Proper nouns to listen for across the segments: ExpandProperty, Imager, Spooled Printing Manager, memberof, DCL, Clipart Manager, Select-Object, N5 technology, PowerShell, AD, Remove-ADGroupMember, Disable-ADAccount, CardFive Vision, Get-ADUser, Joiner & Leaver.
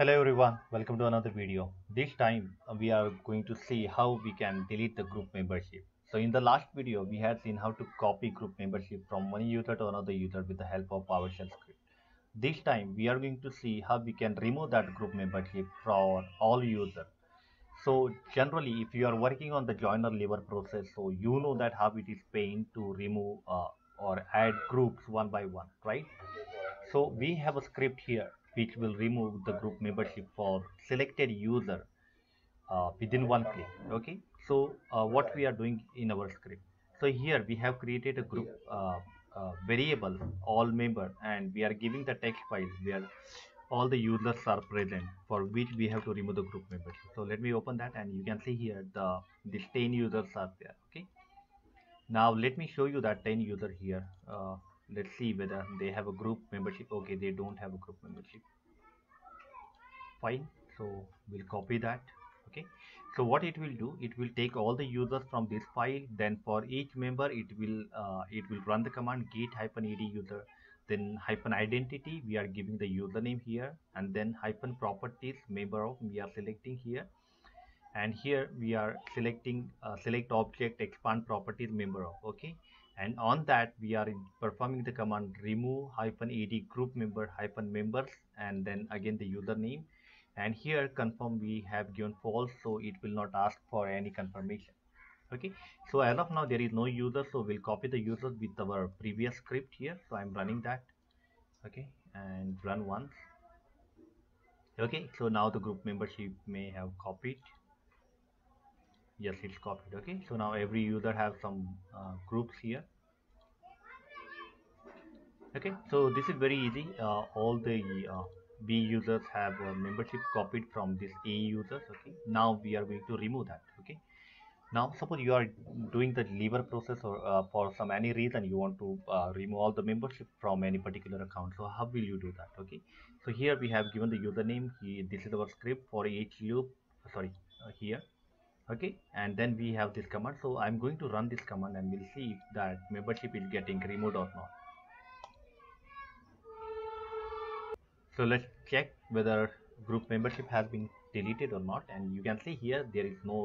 Hello everyone, welcome to another video. This time we are going to see how we can delete the group membership. So in the last video we had seen how to copy group membership from one user to another user with the help of PowerShell script. This time we are going to see how we can remove that group membership for all users. So generally if you are working on the joiner level process, so you know that how it is pain to remove or add groups one by one, right? So we have a script here which will remove the group membership for selected user within one click. Okay, so what we are doing in our script, so here we have created a group variable all member, and we are giving the text file where all the users are present for which we have to remove the group membership. So let me open that, and you can see here these 10 users are there. Okay, now let me show you that 10 user here. Let's see whether they have a group membership. Okay, they don't have a group membership. Fine, so we'll copy that. Okay, so what it will do, it will take all the users from this file, then for each member it will run the command get-ADUser, then -identity, we are giving the username here, and then -properties member of, we are selecting here, and here we are selecting select object expand properties member of. Okay, and on that we are performing the command remove-ADGroupMember -members, and then again the username, and here confirm we have given false, so it will not ask for any confirmation. Okay, so as of now there is no user, so we'll copy the user with our previous script here. So I'm running that. Okay, and run once. Okay, so now the group membership may have copied. Yes, it's copied. Okay, so now every user have some groups here. Okay, so this is very easy. All the B users have membership copied from this A users. Okay, now we are going to remove that. Okay, now suppose you are doing the lever process, or for some any reason you want to remove all the membership from any particular account. So how will you do that? Okay, so here we have given the username. This is our script for each loop. Here. Okay, and then we have this command. So I'm going to run this command, and we'll see if that membership is getting removed or not. So let's check whether group membership has been deleted or not, and you can see here there is no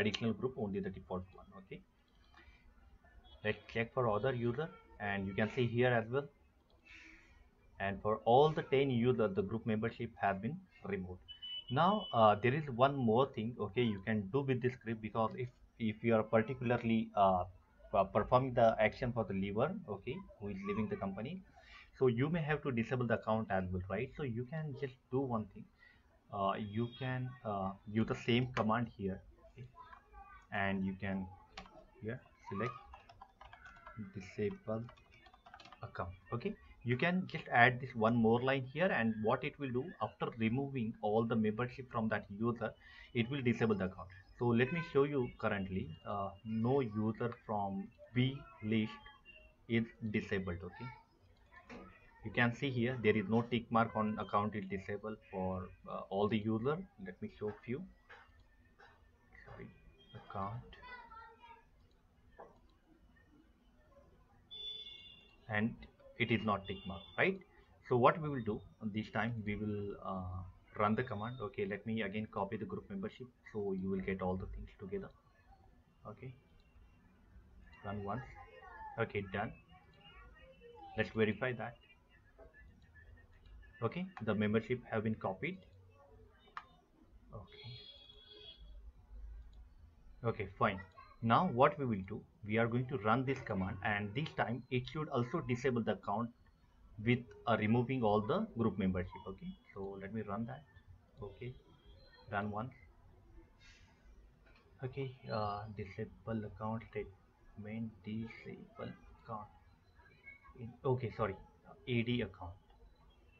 additional group, only the default one. Okay, let's check for other user, and you can see here as well, and for all the 10 users the group membership has been removed. Now there is one more thing, okay, you can do with this script, because if you are particularly performing the action for the lever, okay, who is leaving the company, so you may have to disable the account as well, right? So you can just do one thing, you can use the same command here, okay, and you can here select disable account. Okay, you can just add this one more line here, and what it will do, after removing all the membership from that user, it will disable the account. So let me show you currently no user from B list is disabled. Okay, you can see here there is no tick mark on account is disabled for all the user. Let me show few. Sorry, account. And it is not tick mark, right? So what we will do this time, we will run the command. Okay, let me again copy the group membership, so you will get all the things together. Okay, run once. Okay, done. Let's verify that. Okay, the membership have been copied. Okay, okay, fine. Now what we will do, we are going to run this command, and this time it should also disable the account with removing all the group membership. Okay, so let me run that. Okay, run once. Okay, disable account statement, disable account, okay, sorry, AD account,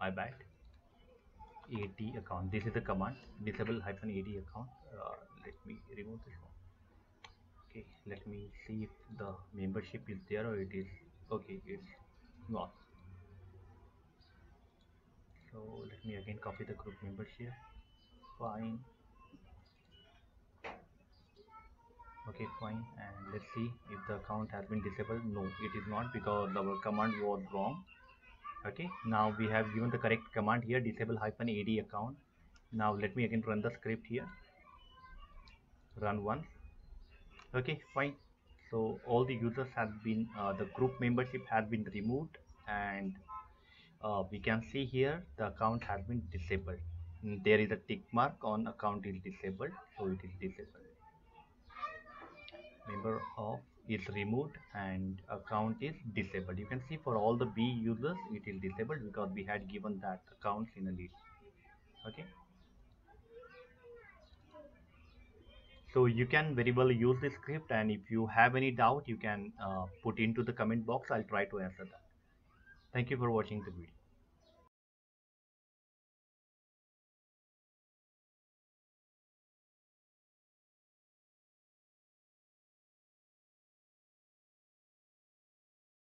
my bad, AD account. This is the command, disable -AD account. Let me remove this one. Okay, let me see if the membership is there or it is. Okay, it's not. So let me again copy the group membership. Fine. Okay, fine. And let's see if the account has been disabled. No, it is not, because our command was wrong. Okay, now we have given the correct command here, disable -AD account, Now let me again run the script here. Run once. Okay, fine. So all the users have been the group membership has been removed, and we can see here the account has been disabled. There is a tick mark on account is disabled, so it is disabled. Member of is removed and account is disabled. You can see for all the B users it is disabled because we had given that accounts in a list. Okay. So you can very well use this script, and if you have any doubt you can put into the comment box. I'll try to answer that. Thank you for watching the video.